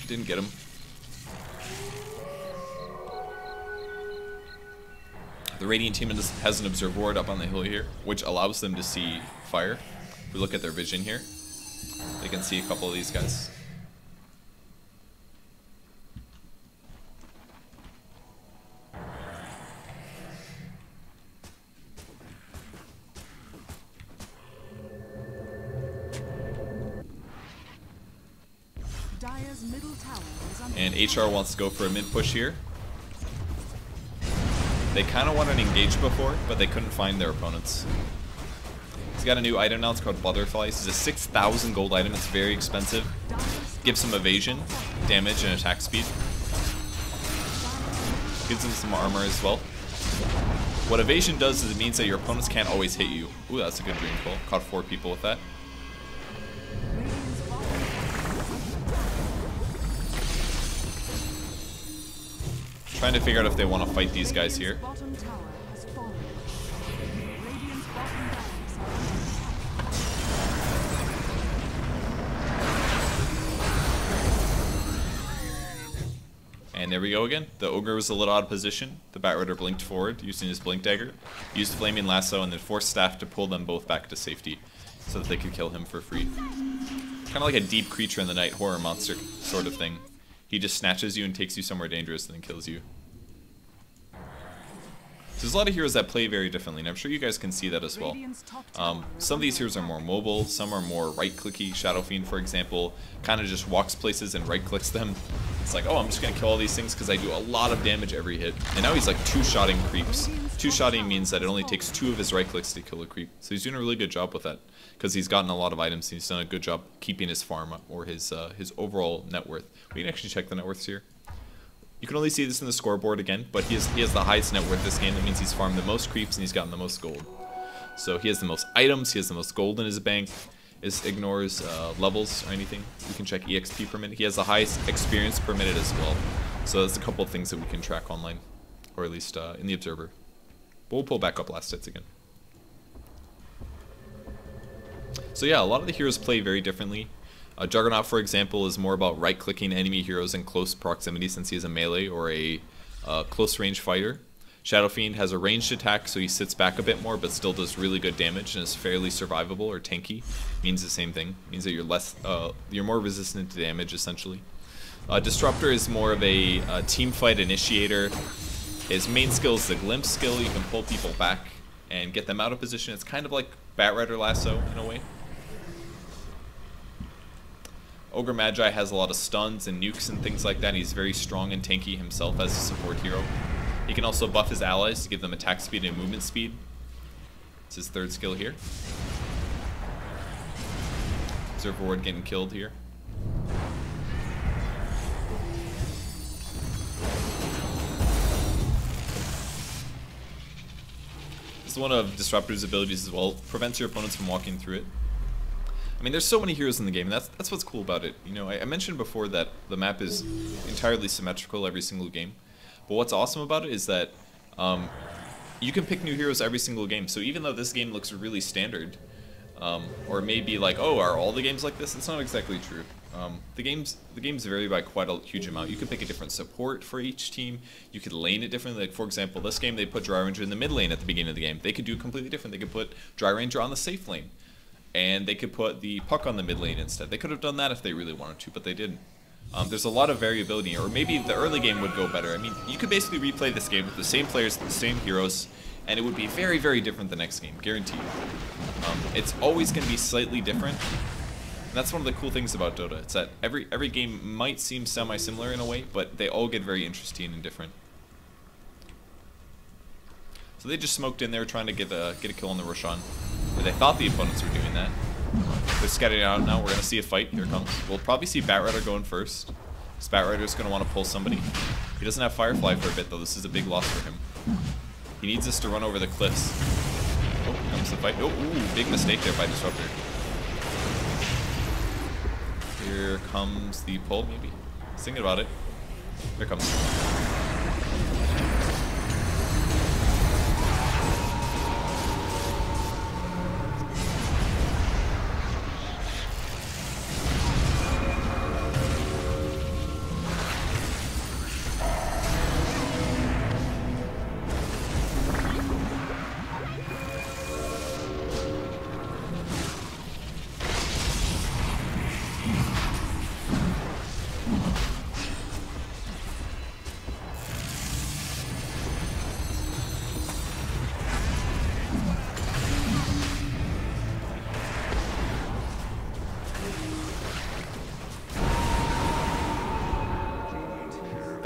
Didn't get him. The Radiant team has an Observer Ward up on the hill here, which allows them to see Fire. If we look at their vision here, they can see a couple of these guys. and H R wants to go for a mid push here. They kind of wanted to engage before, but they couldn't find their opponents. He's got a new item now, it's called Butterfly. This is a six thousand gold item, it's very expensive. Gives him evasion, damage, and attack speed. Gives him some armor as well. What evasion does is it means that your opponents can't always hit you. Ooh, that's a good dream pull. Caught four people with that. Trying to figure out if they want to fight these guys here. And there we go again. The Ogre was a little out of position. The Batrider blinked forward using his Blink Dagger, used Flaming Lasso, and then forced Staff to pull them both back to safety so that they could kill him for free. Kind of like a deep creature in the night, horror monster sort of thing. He just snatches you and takes you somewhere dangerous and then kills you. So there's a lot of heroes that play very differently, and I'm sure you guys can see that as well. Um, some of these heroes are more mobile, some are more right-clicky. Shadow Fiend, for example, kind of just walks places and right-clicks them. It's like, oh, I'm just going to kill all these things because I do a lot of damage every hit. And now he's like two-shotting creeps. Two-shotting means that it only takes two of his right-clicks to kill a creep. So he's doing a really good job with that because he's gotten a lot of items and he's done a good job keeping his farm up, or his, uh, his overall net worth. We can actually check the net worths here. You can only see this in the scoreboard again, but he has, he has the highest net worth this game. That means he's farmed the most creeps and he's gotten the most gold. So he has the most items, he has the most gold in his bank. This ignores uh, levels or anything. We can check E X P per minute. He has the highest experience per minute as well. So that's a couple of things that we can track online, or at least uh, in the Observer. But we'll pull back up last hits again. So yeah, a lot of the heroes play very differently. Uh, Juggernaut, for example, is more about right-clicking enemy heroes in close proximity since he is a melee or a uh, close-range fighter. Shadow Fiend has a ranged attack, so he sits back a bit more, but still does really good damage and is fairly survivable or tanky. Means the same thing. Means that you're less, uh, you're more resistant to damage essentially. Uh, Disruptor is more of a uh, team fight initiator. His main skill is the Glimpse skill. You can pull people back and get them out of position. It's kind of like Batrider Lasso in a way. Ogre Magi has a lot of stuns and nukes and things like that. He's very strong and tanky himself as a support hero. He can also buff his allies to give them attack speed and movement speed. It's his third skill here. Observer Ward getting killed here. This is one of Disruptor's abilities as well. Prevents your opponents from walking through it. I mean, there's so many heroes in the game, and that's, that's what's cool about it. You know, I, I mentioned before that the map is entirely symmetrical every single game. But what's awesome about it is that um, you can pick new heroes every single game. So even though this game looks really standard, um, or maybe like, oh, are all the games like this? It's not exactly true. Um, the games the games vary by quite a huge amount. You can pick a different support for each team. You could lane it differently. Like, for example, this game they put Drow Ranger in the mid lane at the beginning of the game. They could do completely different. They could put Drow Ranger on the safe lane, and they could put the Puck on the mid lane instead. They could have done that if they really wanted to, but they didn't. Um, there's a lot of variability, or maybe the early game would go better. I mean, you could basically replay this game with the same players, the same heroes, and it would be very, very different the next game, guaranteed. Um, it's always going to be slightly different, and that's one of the cool things about Dota. It's that every every game might seem semi-similar in a way, but they all get very interesting and different. So they just smoked in there trying to get a, get a kill on the Roshan, where they thought the opponents were doing that. They're scattering out now. We're going to see a fight. Here it comes. We'll probably see Batrider going first. This Batrider's going to want to pull somebody. He doesn't have Firefly for a bit, though. This is a big loss for him. He needs us to run over the cliffs. Oh, here comes the fight. Oh, ooh, big mistake there by Disruptor. Here comes the pull, maybe. I was thinking about it. Here it comes.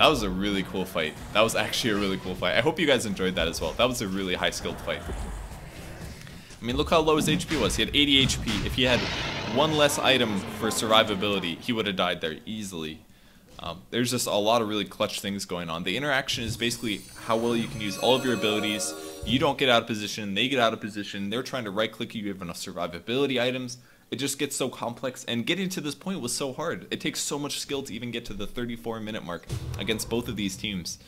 That was a really cool fight. That was actually a really cool fight. I hope you guys enjoyed that as well. That was a really high skilled fight. I mean, look how low his H P was. He had eighty H P. If he had one less item for survivability, he would have died there easily. Um, there's just a lot of really clutch things going on. The interaction is basically how well you can use all of your abilities. You don't get out of position, they get out of position, they're trying to right click you, you have enough survivability items. It just gets so complex, and getting to this point was so hard. It takes so much skill to even get to the thirty-four minute mark against both of these teams.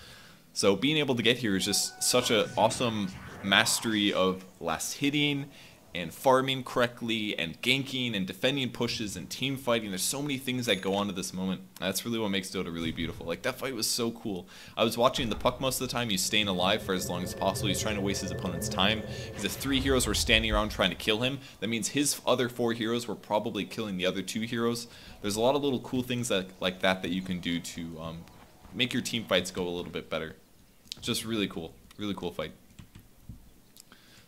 So being able to get here is just such an awesome mastery of last hitting and farming correctly and ganking and defending pushes and team fighting. There's so many things that go on to this moment. That's really what makes Dota really beautiful. Like, that fight was so cool. I was watching the Puck most of the time. He's staying alive for as long as possible. He's trying to waste his opponent's time, because if three heroes were standing around trying to kill him, that means his other four heroes were probably killing the other two heroes. There's a lot of little cool things that, like that that you can do to um, make your team fights go a little bit better. Just really cool. Really cool fight.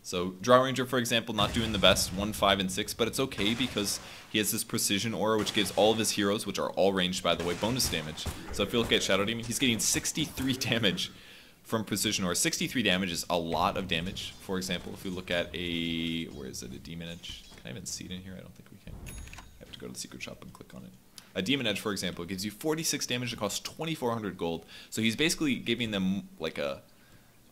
So Drow Ranger, for example, not doing the best, one, five, and six, but it's okay because he has this Precision Aura, which gives all of his heroes, which are all ranged by the way, bonus damage. So if you look at Shadow Demon, he's getting sixty-three damage from Precision Aura. sixty-three damage is a lot of damage. For example, if you look at a, where is it, a Demon Edge? Can I even see it in here? I don't think we can. I have to go to the secret shop and click on it. A Demon Edge, for example, gives you forty-six damage that costs twenty-four hundred gold. So he's basically giving them like a...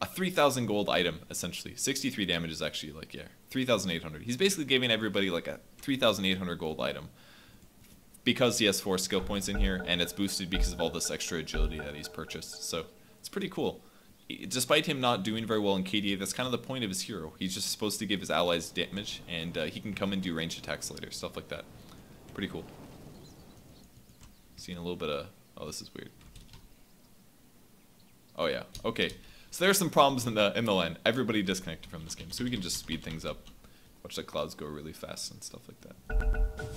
a three thousand gold item, essentially. sixty-three damage is actually like, yeah, three thousand eight hundred. He's basically giving everybody like a three thousand eight hundred gold item because he has four skill points in here, and it's boosted because of all this extra agility that he's purchased. So it's pretty cool. Despite him not doing very well in K D A, that's kind of the point of his hero. He's just supposed to give his allies damage, and uh, he can come and do range attacks later, stuff like that. Pretty cool. Seeing a little bit of... oh, this is weird. Oh, yeah. Okay. So there's some problems in the in the line. Everybody disconnected from this game, so we can just speed things up. Watch the clouds go really fast and stuff like that.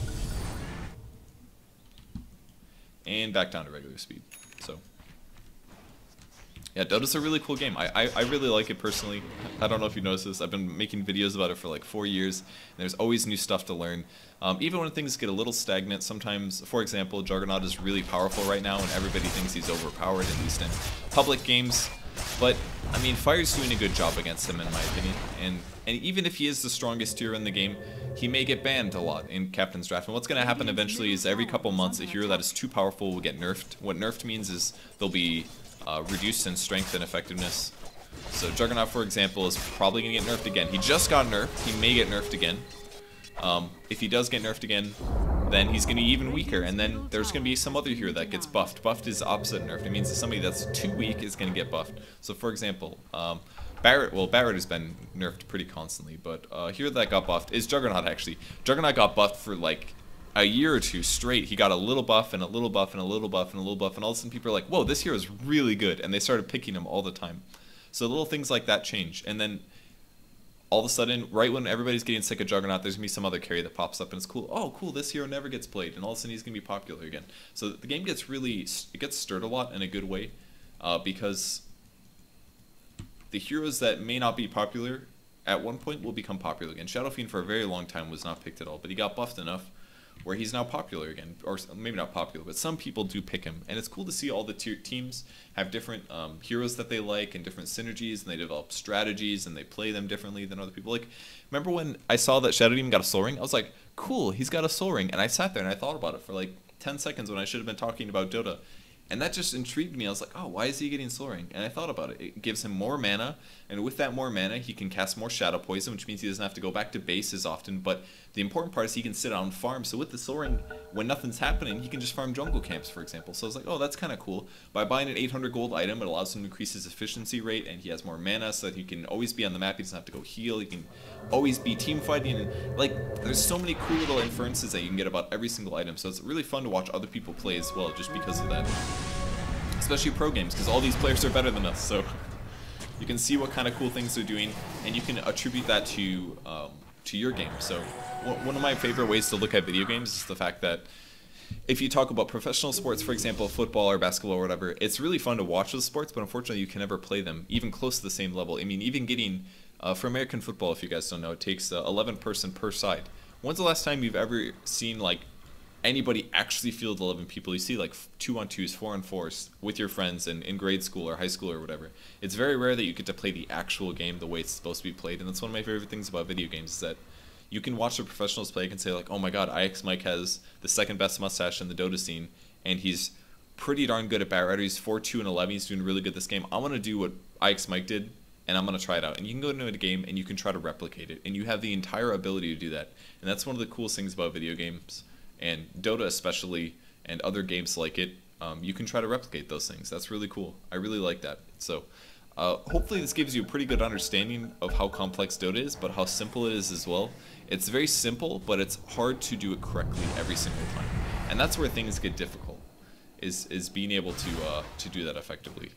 And back down to regular speed. So yeah, Dota's a really cool game. I, I, I really like it personally. I don't know if you noticed this. I've been making videos about it for like four years. And there's always new stuff to learn. Um, even when things get a little stagnant, sometimes, for example, Juggernaut is really powerful right now and everybody thinks he's overpowered, at least in public games. But, I mean, Fire's doing a good job against him, in my opinion, and, and even if he is the strongest hero in the game, he may get banned a lot in Captain's Draft, and what's going to happen eventually is every couple months a hero that is too powerful will get nerfed. What nerfed means is they'll be uh, reduced in strength and effectiveness. So Juggernaut, for example, is probably going to get nerfed again. He just got nerfed, he may get nerfed again. Um, if he does get nerfed again, then he's going to be even weaker, and then there's going to be some other hero that gets buffed. Buffed is opposite nerfed. It means that somebody that's too weak is going to get buffed. So for example, um, Barret, well, Barret has been nerfed pretty constantly, but a uh, hero that got buffed is Juggernaut, actually. Juggernaut got buffed for like a year or two straight. He got a little buff and a little buff and a little buff and a little buff, and all of a sudden people are like, whoa, this hero is really good, and they started picking him all the time. So little things like that change, and then all of a sudden, right when everybody's getting sick of Juggernaut, there's going to be some other carry that pops up and it's cool. Oh, cool, this hero never gets played, and all of a sudden he's going to be popular again. So the game gets really, it gets stirred a lot in a good way, uh, because the heroes that may not be popular at one point will become popular again. Shadow Fiend for a very long time was not picked at all, but he got buffed enough where he's now popular again, or maybe not popular, but some people do pick him, and it's cool to see all the tier teams have different um, heroes that they like and different synergies, and they develop strategies and they play them differently than other people. Like, remember when I saw that Shadow Demon got a Soul Ring? I was like, cool, he's got a Soul Ring, and I sat there and I thought about it for like ten seconds when I should have been talking about Dota, and that just intrigued me. I was like, oh, why is he getting Soul Ring? And I thought about it. It gives him more mana, and with that more mana, he can cast more Shadow Poison, which means he doesn't have to go back to base as often, but the important part is he can sit out and farm. So with the Soul Ring, when nothing's happening, he can just farm jungle camps, for example. So I was like, oh, that's kind of cool. By buying an eight hundred gold item, it allows him to increase his efficiency rate, and he has more mana, so that he can always be on the map. He doesn't have to go heal. He can always be team fighting. And, like, there's so many cool little inferences that you can get about every single item, so it's really fun to watch other people play as well, just because of that. Especially pro games, because all these players are better than us, so you can see what kind of cool things they're doing, and you can attribute that to um, to your game. So one of my favorite ways to look at video games is the fact that if you talk about professional sports, for example, football or basketball or whatever, it's really fun to watch those sports, but unfortunately you can never play them even close to the same level. I mean, even getting, uh, for American football, if you guys don't know, it takes uh, eleven person per side. When's the last time you've ever seen, like, anybody actually field eleven people. You see like two on twos, four on fours with your friends and in grade school or high school or whatever. It's very rare that you get to play the actual game the way it's supposed to be played, and that's one of my favorite things about video games is that you can watch the professionals play and say like, oh my god, iXmike has the second best mustache in the Dota scene, and he's pretty darn good at Batrider. He's four two and eleven. He's doing really good this game. I want to do what iXmike did, and I'm going to try it out. And you can go into a game and you can try to replicate it, and you have the entire ability to do that. And that's one of the coolest things about video games, and Dota especially, and other games like it. Um, you can try to replicate those things. That's really cool. I really like that. So uh, hopefully this gives you a pretty good understanding of how complex Dota is, but how simple it is as well. It's very simple, but it's hard to do it correctly every single time. And that's where things get difficult, is, is being able to, uh, to do that effectively.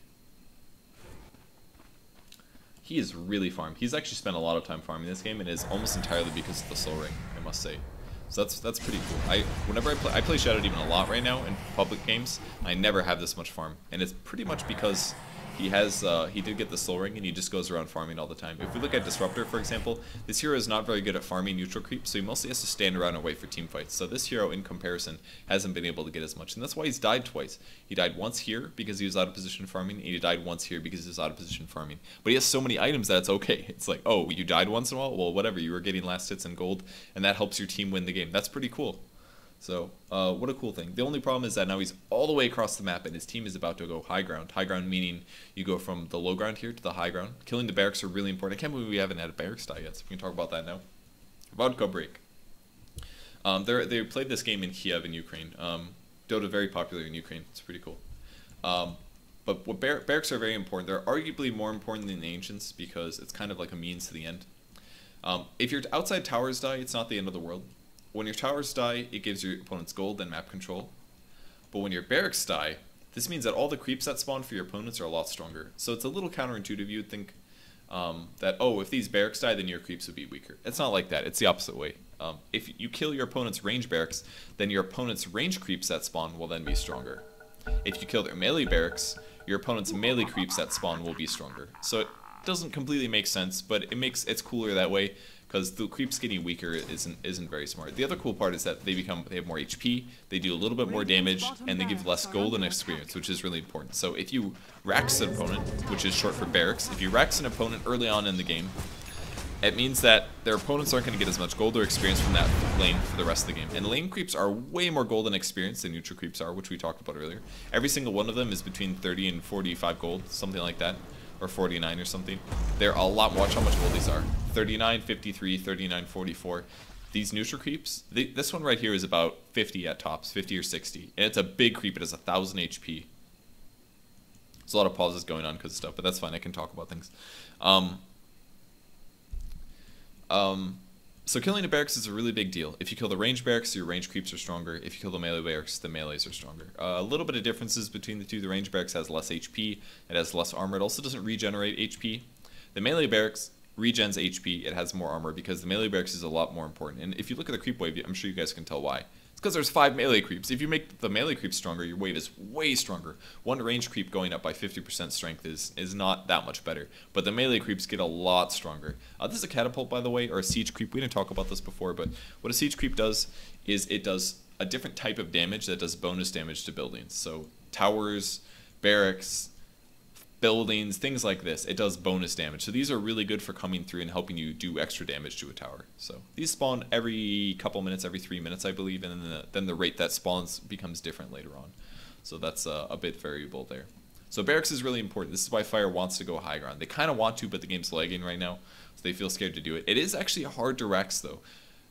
He is really farmed. He's actually spent a lot of time farming this game, and it's almost entirely because of the Soul Ring, I must say. So that's that's pretty cool. I whenever I play, I play Shadow Demon a lot right now in public games. I never have this much farm, and it's pretty much because he has uh, he did get the Soul Ring, and he just goes around farming all the time. If we look at Disruptor, for example, this hero is not very good at farming neutral creep, so he mostly has to stand around and wait for team fights. So this hero, in comparison, hasn't been able to get as much, and that's why he's died twice. He died once here because he was out of position farming, and he died once here because he was out of position farming. But he has so many items that it's okay. It's like, oh, you died once in a while? Well, whatever. You were getting last hits and gold, and that helps your team win the game. That's pretty cool. So, uh, what a cool thing. The only problem is that now he's all the way across the map and his team is about to go high ground. High ground meaning you go from the low ground here to the high ground. Killing the barracks are really important. I can't believe we haven't had a barracks die yet, so we can talk about that now. Vodka break. Um, they played this game in Kiev in Ukraine. Um, Dota very popular in Ukraine. It's pretty cool. Um, but what bar barracks are very important. They're arguably more important than the ancients because it's kind of like a means to the end. Um, if your outside towers die, it's not the end of the world. When your towers die, it gives your opponents gold and map control. But when your barracks die, this means that all the creeps that spawn for your opponents are a lot stronger. So it's a little counterintuitive. You would think um, that, oh, if these barracks die, then your creeps would be weaker. It's not like that. It's the opposite way. Um, if you kill your opponent's range barracks, then your opponent's range creeps that spawn will then be stronger. If you kill their melee barracks, your opponent's melee creeps that spawn will be stronger. So it doesn't completely make sense, but it makes it's cooler that way. Because the creeps getting weaker isn't isn't very smart. The other cool part is that they become they have more H P, they do a little bit more damage, and they give less gold and experience, which is really important. So if you racks an opponent, which is short for barracks, if you racks an opponent early on in the game, it means that their opponents aren't going to get as much gold or experience from that lane for the rest of the game. And lane creeps are way more gold and experience than neutral creeps are, which we talked about earlier. Every single one of them is between thirty and forty-five gold, something like that. Or forty-nine or something. They're a lot. Watch how much gold these are. thirty-nine, fifty-three, thirty-nine, forty-four. These neutral creeps, they, this one right here is about fifty at tops, fifty or sixty. And it's a big creep. It has one thousand H P. There's a lot of pauses going on because of stuff, but that's fine. I can talk about things. Um, um, so killing the barracks is a really big deal. If you kill the range barracks, your range creeps are stronger. If you kill the melee barracks, the melees are stronger. Uh, a little bit of differences between the two. The range barracks has less H P. It has less armor. It also doesn't regenerate H P. The melee barracks regens H P. It has more armor because the melee barracks is a lot more important. And if you look at the creep wave, I'm sure you guys can tell why. It's because there's five melee creeps. If you make the melee creep stronger, your wave is way stronger. One range creep going up by fifty percent strength is, is not that much better. But the melee creeps get a lot stronger. Uh, this is a catapult, by the way, or a siege creep. We didn't talk about this before, but what a siege creep does is it does a different type of damage that does bonus damage to buildings. So towers, barracks, buildings, things like this, it does bonus damage. So these are really good for coming through and helping you do extra damage to a tower. So these spawn every couple minutes, every three minutes, I believe, and then the, then the rate that spawns becomes different later on. So that's a, a bit variable there. So barracks is really important. This is why Fire wants to go high ground. They kind of want to, but the game's lagging right now, so they feel scared to do it. It is actually hard to Rax, though.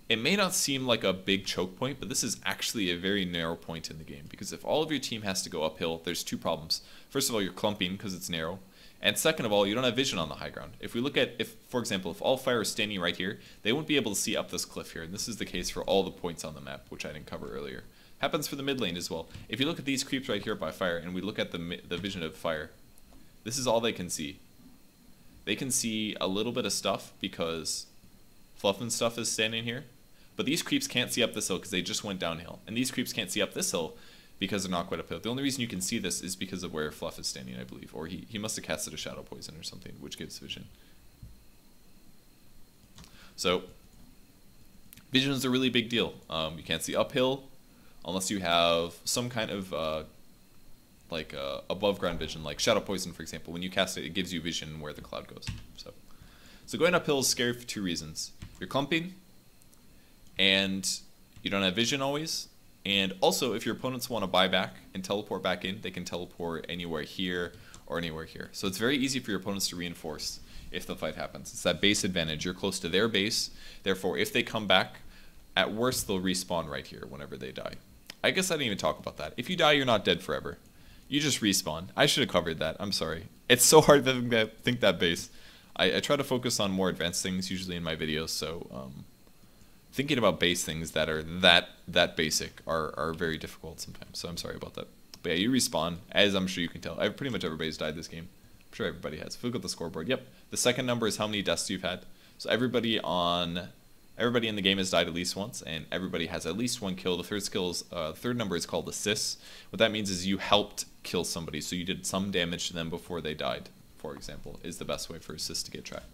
It may not seem like a big choke point, but this is actually a very narrow point in the game, because if all of your team has to go uphill, there's two problems. First of all, you're clumping because it's narrow, and second of all, you don't have vision on the high ground. If we look at, if for example, if all Fire is standing right here, they won't be able to see up this cliff here, and this is the case for all the points on the map, which I didn't cover earlier. Happens for the mid lane as well. If you look at these creeps right here by Fire, and we look at the, the vision of Fire, this is all they can see. They can see a little bit of stuff because Fluff and Stuff is standing here. But these creeps can't see up this hill because they just went downhill. And these creeps can't see up this hill because they're not quite uphill. The only reason you can see this is because of where Fluff is standing, I believe. Or he, he must have casted a Shadow Poison or something, which gives vision. So, vision is a really big deal. Um, you can't see uphill. unless you have some kind of uh, like uh, above ground vision, like Shadow Poison, for example. When you cast it, it gives you vision where the cloud goes. So, so going uphill is scary for two reasons. You're clumping, and you don't have vision always. And also, if your opponents want to buy back and teleport back in, they can teleport anywhere here or anywhere here. So it's very easy for your opponents to reinforce if the fight happens. It's that base advantage. You're close to their base. Therefore, if they come back, at worst, they'll respawn right here whenever they die. I guess I didn't even talk about that. If you die, you're not dead forever. You just respawn. I should have covered that. I'm sorry. It's so hard to think that base. I, I try to focus on more advanced things usually in my videos, so um, thinking about base things that are that that basic are, are very difficult sometimes. So I'm sorry about that. But yeah, you respawn, as I'm sure you can tell. I've pretty much everybody's died this game. I'm sure everybody has. If we look at the scoreboard, yep. The second number is how many deaths you've had. So everybody on everybody in the game has died at least once, and everybody has at least one kill. The third skills, uh, third number is called assists. What that means is you helped kill somebody, so you did some damage to them before they died. For example, is the best way for assists to get tracked.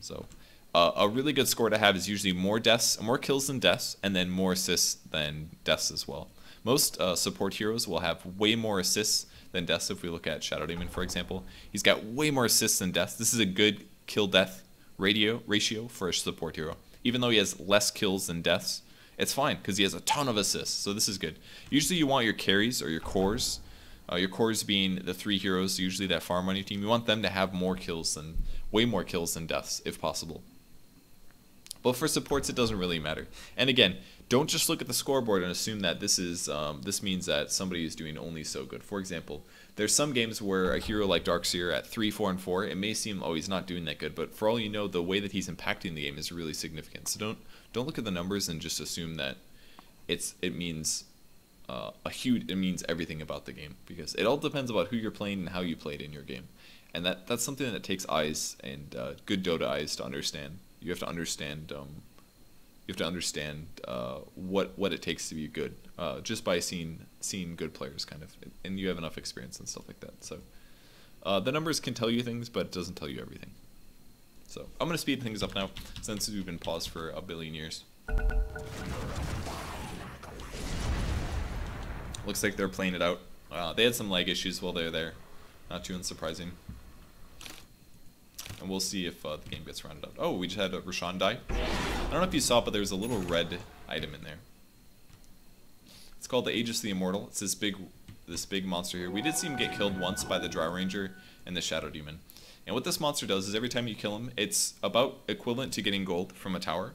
So uh, a really good score to have is usually more deaths, more kills than deaths, and then more assists than deaths as well. Most uh, support heroes will have way more assists than deaths. If we look at Shadow Demon, for example, he's got way more assists than deaths. This is a good kill-death ratio ratio for a support hero. Even though he has less kills than deaths, it's fine because he has a ton of assists. So this is good. Usually you want your carries or your cores, uh, your cores being the three heroes usually that farm on your team. You want them to have more kills than, way more kills than deaths if possible. But for supports, it doesn't really matter. And again, don't just look at the scoreboard and assume that this is um, this means that somebody is doing only so good. For example, there's some games where a hero like Dark Seer at three, four, and four, it may seem, oh, he's not doing that good, but for all you know, the way that he's impacting the game is really significant. So don't don't look at the numbers and just assume that it's it means uh, a huge it means everything about the game, because it all depends about who you're playing and how you played in your game, and that that's something that takes eyes and uh, good Dota eyes to understand. You have to understand. Um, You have to understand uh, what what it takes to be good, uh, just by seeing seeing good players, kind of, and you have enough experience and stuff like that. So uh, the numbers can tell you things, but it doesn't tell you everything. So I'm gonna speed things up now, since we've been paused for a billion years. Looks like they're playing it out. Uh, they had some lag issues while they were there, not too unsurprising. And we'll see if uh, the game gets rounded out. Oh, we just had a Roshan die. I don't know if you saw, but there's a little red item in there. It's called the Aegis of the Immortal. It's this big, this big monster here. We did see him get killed once by the Drow Ranger and the Shadow Demon. And what this monster does is every time you kill him, it's about equivalent to getting gold from a tower.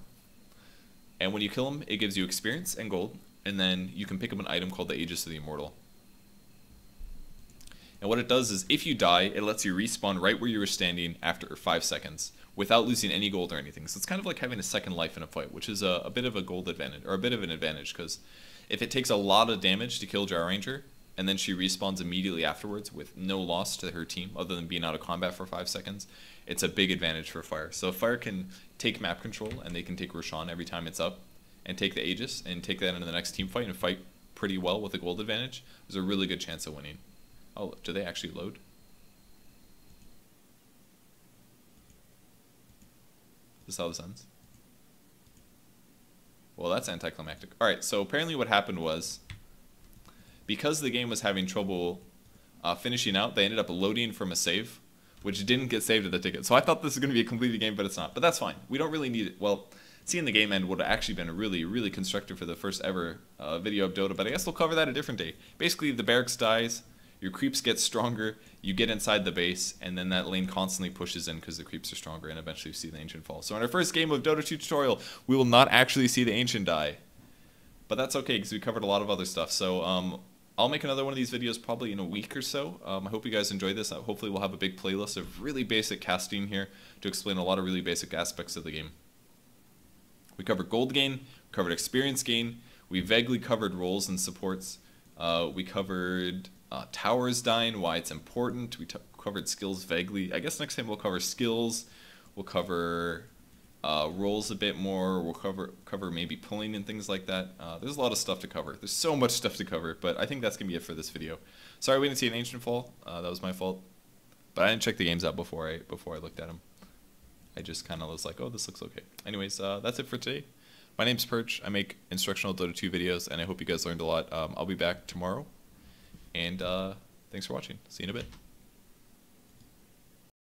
And when you kill him, it gives you experience and gold. And then you can pick up an item called the Aegis of the Immortal. And what it does is if you die, it lets you respawn right where you were standing after five seconds without losing any gold or anything. So it's kind of like having a second life in a fight, which is a, a bit of a gold advantage, or a bit of an advantage, because if it takes a lot of damage to kill Drow Ranger, and then she respawns immediately afterwards with no loss to her team other than being out of combat for five seconds, it's a big advantage for Fire. So Fire can take map control, and they can take Roshan every time it's up, and take the Aegis, and take that into the next team fight, and fight pretty well with a gold advantage. There's a really good chance of winning. Oh, do they actually load? Is this how this ends? Well, that's anticlimactic. Alright, so apparently what happened was, because the game was having trouble uh, finishing out, they ended up loading from a save, which didn't get saved at the ticket. So I thought this was going to be a completed game, but it's not. But that's fine. We don't really need it. Well, seeing the game end would have actually been really, really constructive for the first ever uh, video of Dota, but I guess we'll cover that a different day. Basically, the barracks dies. Your creeps get stronger, you get inside the base, and then that lane constantly pushes in because the creeps are stronger, and eventually you see the Ancient fall. So in our first game of Dota two tutorial, we will not actually see the Ancient die. But that's okay, because we covered a lot of other stuff. So um, I'll make another one of these videos probably in a week or so. Um, I hope you guys enjoyed this. Hopefully we'll have a big playlist of really basic casting here to explain a lot of really basic aspects of the game. We covered gold gain, covered experience gain, we vaguely covered roles and supports, uh, we covered... Uh, towers dying, why it's important. We t covered skills vaguely. I guess next time we'll cover skills. We'll cover uh, roles a bit more. We'll cover cover maybe pulling and things like that. Uh, there's a lot of stuff to cover. There's so much stuff to cover, but I think that's going to be it for this video. Sorry we didn't see an Ancient fall. Uh, that was my fault. But I didn't check the games out before I, before I looked at them. I just kind of was like, oh, this looks okay. Anyways, uh, that's it for today. My name's Purge. I make instructional Dota two videos, and I hope you guys learned a lot. Um, I'll be back tomorrow, and uh, thanks for watching. See you in a bit.